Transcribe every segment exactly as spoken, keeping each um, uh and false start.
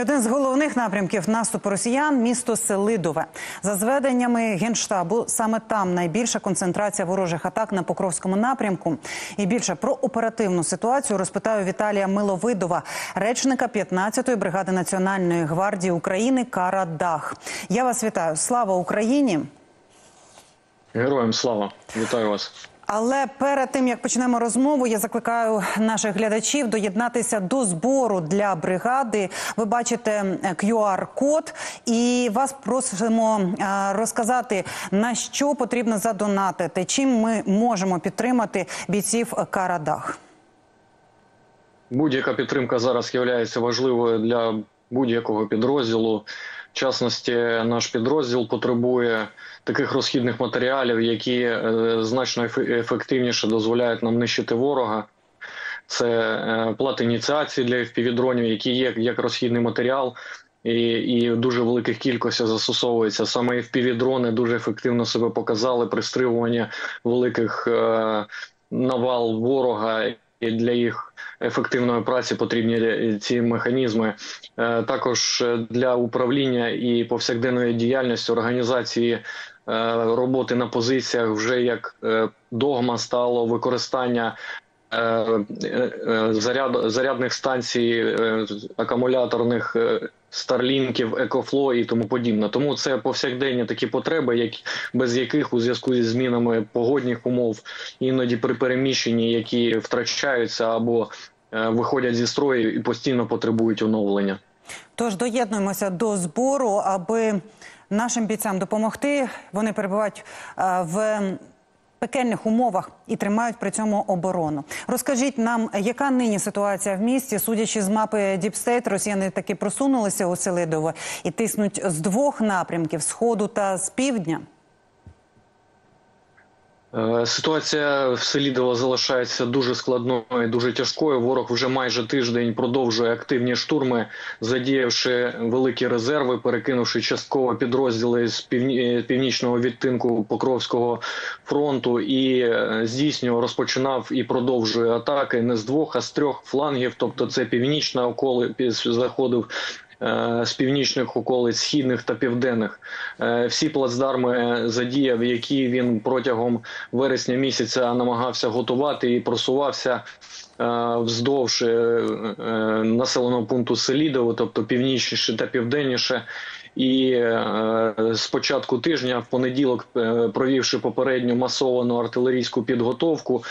Один з головних напрямків наступу росіян – місто Селидове. За зведеннями Генштабу, саме там найбільша концентрація ворожих атак на Покровському напрямку. І більше про оперативну ситуацію розпитаю Віталія Миловидова, речника п'ятнадцятої бригади Національної гвардії України «Кара-Даг». Я вас вітаю. Слава Україні! Героям слава! Вітаю вас! Але перед тим, як почнемо розмову, я закликаю наших глядачів доєднатися до збору для бригади. Ви бачите ку ар код і вас просимо розказати, на що потрібно задонатити, чим ми можемо підтримати бійців «Кара-Даг». Будь-яка підтримка зараз є важливою для будь-якого підрозділу. В частності, наш підрозділ потребує таких розхідних матеріалів, які значно ефективніше дозволяють нам нищити ворога. Це плати ініціації для еф пі ві-дронів, які є як розхідний матеріал і, і в дуже великих кількостях застосовується. Саме еф пі ві-дрони дуже ефективно себе показали при стримуванні великих е, навал ворога, і для їх ефективної праці потрібні ці механізми. Також для управління і повсякденної діяльності організації роботи на позиціях вже як догма стало використання заряд, зарядних станцій, акумуляторних Starlinkів, Ecoflow і тому подібне. Тому це повсякденні такі потреби, як, без яких у зв'язку зі змінами погодних умов, іноді при переміщенні, які втрачаються або е, виходять зі строю і постійно потребують оновлення. Тож доєднуємося до збору, аби нашим бійцям допомогти. Вони перебувають е, в пекельних умовах і тримають при цьому оборону. Розкажіть нам, яка нині ситуація в місті? Судячи з мапи DeepState, росіяни таки просунулися у Селидове і тиснуть з двох напрямків – з сходу та з півдня. Ситуація в Селідово залишається дуже складною, дуже тяжкою. Ворог вже майже тиждень продовжує активні штурми, задіявши великі резерви, перекинувши частково підрозділи з північного відтинку Покровського фронту і здійснював, розпочинав і продовжує атаки не з двох, а з трьох флангів, тобто це північна околиця, заходив з північних околиць, східних та південних. Всі плацдарми задіяв, які він протягом вересня місяця намагався готувати і просувався вздовж населеного пункту Селідово, тобто північніше та південніше. І з початку тижня, в понеділок, провівши попередню масовану артилерійську підготовку,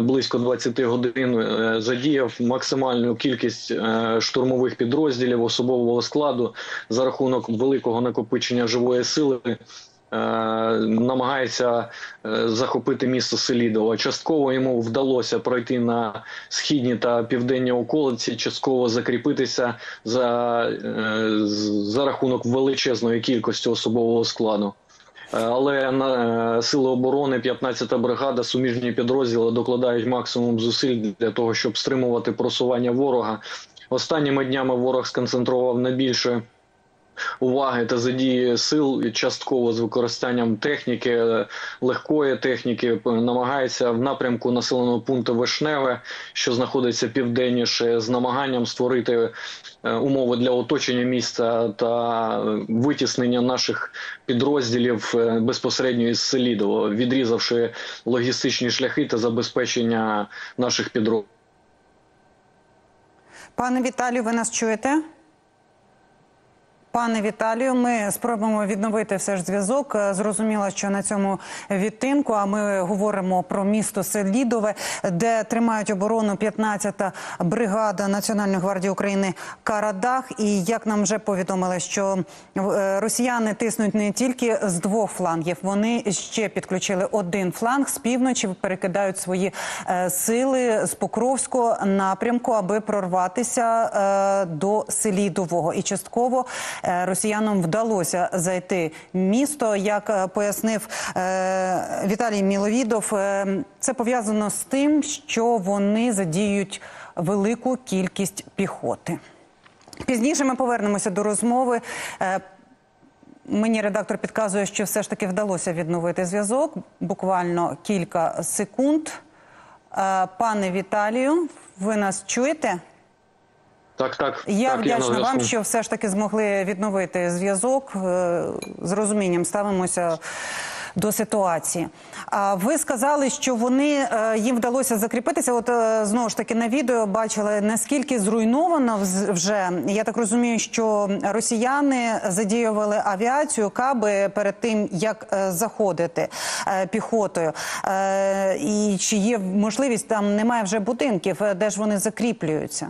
близько двадцять годин задіяв максимальну кількість штурмових підрозділів особового складу за рахунок великого накопичення живої сили, намагається захопити місто Селідово. Частково йому вдалося пройти на східні та південні околиці, частково закріпитися за, за рахунок величезної кількості особового складу. Але на сили оборони, п'ятнадцята бригада, суміжні підрозділи докладають максимум зусиль для того, щоб стримувати просування ворога. Останніми днями ворог сконцентрував найбільше уваги та задії сил, частково з використанням техніки, легкої техніки, намагається в напрямку населеного пункту Вишневе, що знаходиться південніше, з намаганням створити умови для оточення міста та витіснення наших підрозділів безпосередньо із Селідово, відрізавши логістичні шляхи та забезпечення наших підрозділів. Пане Віталію, ви нас чуєте? Пане Віталію, ми спробуємо відновити все ж зв'язок. Зрозуміло, що на цьому відтинку, а ми говоримо про місто Селідове, де тримають оборону п'ятнадцята бригада Національної гвардії України «Кара-Даг». І як нам вже повідомили, що росіяни тиснуть не тільки з двох флангів, вони ще підключили один фланг з півночі, перекидають свої сили з Покровського напрямку, аби прорватися до Селідового. І частково росіянам вдалося зайти в місто. Як пояснив е, Віталій Миловидов, е, це пов'язано з тим, що вони задіють велику кількість піхоти. Пізніше ми повернемося до розмови. Е, мені редактор підказує, що все ж таки вдалося відновити зв'язок. Буквально кілька секунд. Е, пане Віталію, ви нас чуєте? Так, так. Я так, вдячна я вам, що все ж таки змогли відновити зв'язок. З розумінням ставимося до ситуації. А ви сказали, що вони, їм вдалося закріпитися. От знову ж таки на відео бачили, наскільки зруйновано вже. Я так розумію, що росіяни задіювали авіацію, каби перед тим, як заходити піхотою. І чи є можливість, там немає вже будинків, де ж вони закріплюються?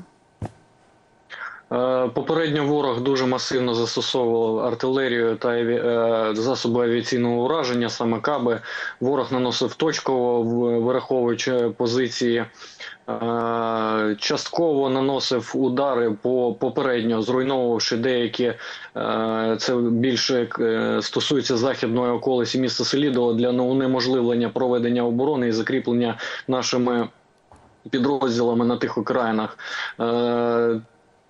Попередньо ворог дуже масивно застосовував артилерію та е, засоби авіаційного ураження, саме каби. Ворог наносив точково, враховуючи позиції. Е, частково наносив удари, по, попередньо зруйновувавши деякі, е, це більше е, стосується західної околиці міста Селідово, для унеможливлення проведення оборони і закріплення нашими підрозділами на тих окраїнах. Е,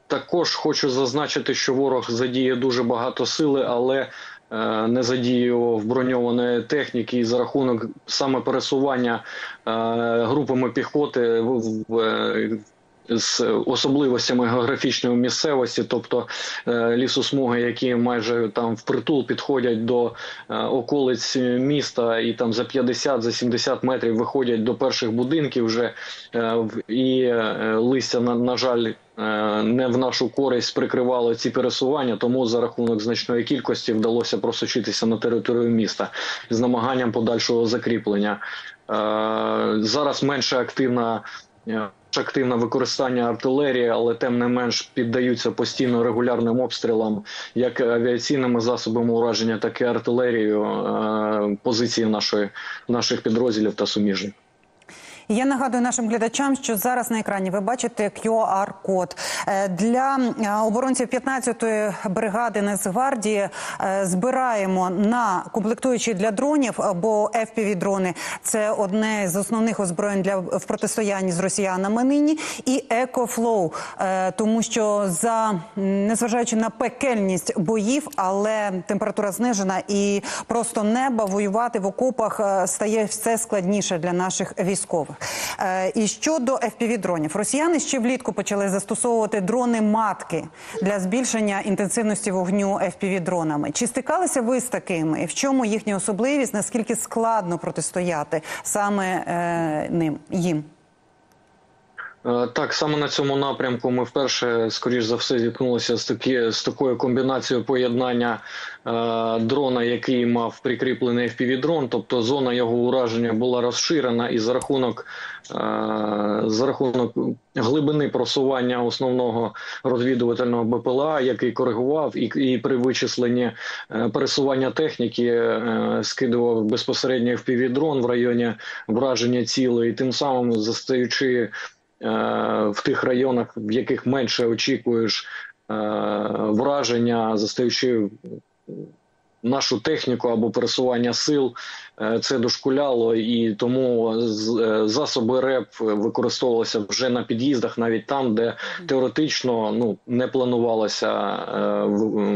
Також хочу зазначити, що ворог задіє дуже багато сили, але е, не задіював броньованої техніки, і за рахунок саме пересування е, групами піхоти в, в, з особливостями географічної місцевості, тобто е, лісосмуги, які майже там впритул підходять до е, околиць міста і там за п'ятдесят, за сімдесят метрів виходять до перших будинків вже, е, і е, листя, на, на жаль, не в нашу користь прикривало ці пересування, тому за рахунок значної кількості вдалося просочитися на територію міста з намаганням подальшого закріплення. Зараз менше активна, активне використання артилерії, але тим не менш піддаються постійно регулярним обстрілам, як авіаційними засобами ураження, так і артилерією позиції нашої, наших підрозділів та суміжних. Я нагадую нашим глядачам, що зараз на екрані ви бачите кю ар-код. Для оборонців п'ятнадцятої бригади Нацгвардії збираємо на комплектуючі для дронів, бо еф пі ві-дрони – це одне з основних озброєнь для, в протистоянні з росіянами нині, і Ecoflow, тому що, за, незважаючи на пекельність боїв, але температура знижена і просто неба, воювати в окопах стає все складніше для наших військових. І щодо еф пі ві-дронів. Росіяни ще влітку почали застосовувати дрони-матки для збільшення інтенсивності вогню еф пі ві-дронами. Чи стикалися ви з такими? І в чому їхня особливість? Наскільки складно протистояти саме е, ним, їм? Так, саме на цьому напрямку ми вперше, скоріш за все, зіткнулися з, такі, з такою комбінацією поєднання е, дрона, який мав прикріплений еф пі ві-дрон, тобто зона його ураження була розширена, і за рахунок, е, за рахунок глибини просування основного розвідувального БПЛА, який коригував, і, і при вичисленні е, пересування техніки е, скидував безпосередньо еф пі ві-дрон в районі враження цілей, і тим самим застаючи в тих районах, в яких менше очікуєш враження, застаючи нашу техніку або пересування сил, це дошкуляло, і тому засоби РЕБ використовувалися вже на під'їздах, навіть там, де теоретично ну, не планувалося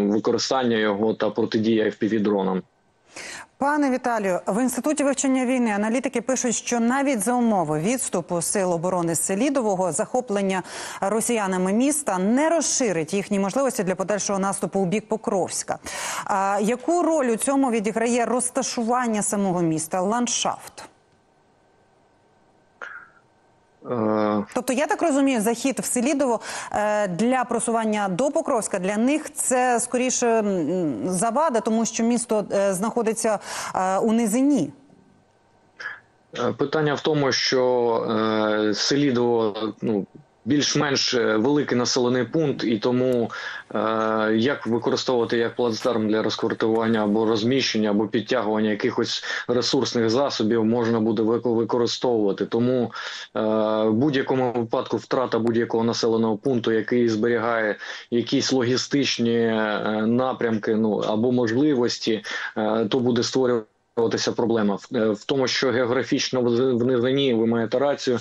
використання його та протидія еф пі ві-дронам. Пане Віталію, в Інституті вивчення війни аналітики пишуть, що навіть за умови відступу сил оборони з Селідового захоплення росіянами міста не розширить їхні можливості для подальшого наступу у бік Покровська. А яку роль у цьому відіграє розташування самого міста, ландшафт? Тобто, я так розумію, захід в Селідово для просування до Покровська, для них це, скоріше, завада, тому що місто знаходиться у низині. Питання в тому, що Селідово, ну, більш-менш великий населений пункт, і тому е, як використовувати як плацдарм для розквартування або розміщення, або підтягування якихось ресурсних засобів можна буде використовувати. Тому е, в будь-якому випадку втрата будь-якого населеного пункту, який зберігає якісь логістичні е, напрямки, ну, або можливості, е, то буде створюватися проблема. В, в тому, що географічно в низині, ви маєте рацію,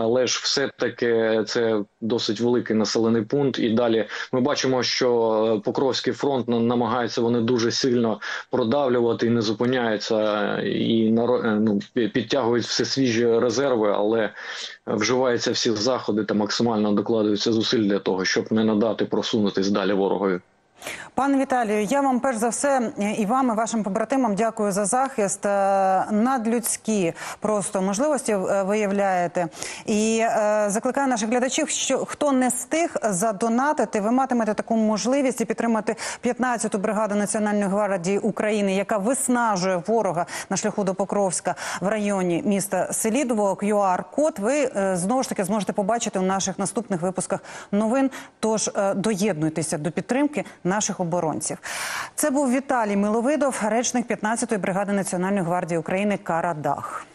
але ж все-таки це досить великий населений пункт. І далі ми бачимо, що Покровський фронт намагаються вони дуже сильно продавлювати і не зупиняються, і ну, підтягують все свіжі резерви, але вживаються всі заходи та максимально докладаються зусиль для того, щоб не надати просунутись далі ворогові. Пане Віталію, я вам перш за все і вам, і вашим побратимам дякую за захист. Надлюдські просто можливості виявляєте. І закликаю наших глядачів, що хто не встиг задонатити, ви матимете таку можливість і підтримати п'ятнадцяту бригаду Національної гвардії України, яка виснажує ворога на шляху до Покровська в районі міста Селідово. кю ар-код ви знову ж таки зможете побачити у наших наступних випусках новин. Тож доєднуйтеся до підтримки наших оборонців. Це був Віталій Миловидов, речник п'ятнадцятої бригади Національної гвардії України «Кара-Даг».